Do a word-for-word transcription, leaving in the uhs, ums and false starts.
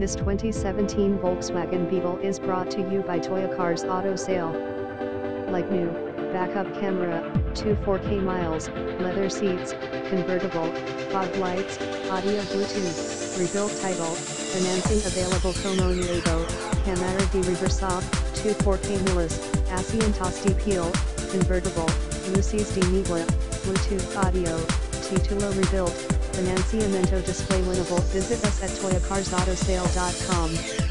This twenty seventeen Volkswagen Beetle is brought to you by Toyocars Auto Sale. Like new, backup camera, two four K miles, leather seats, convertible, fog lights, audio Bluetooth, rebuilt title, financing available como nuevo, Camaro de reversa, two four K miles, asientos de piel, convertible, luces de niebla, Bluetooth audio, título rebuilt, financiamiento disponible. Visit us at toyocarsauto sale dot com.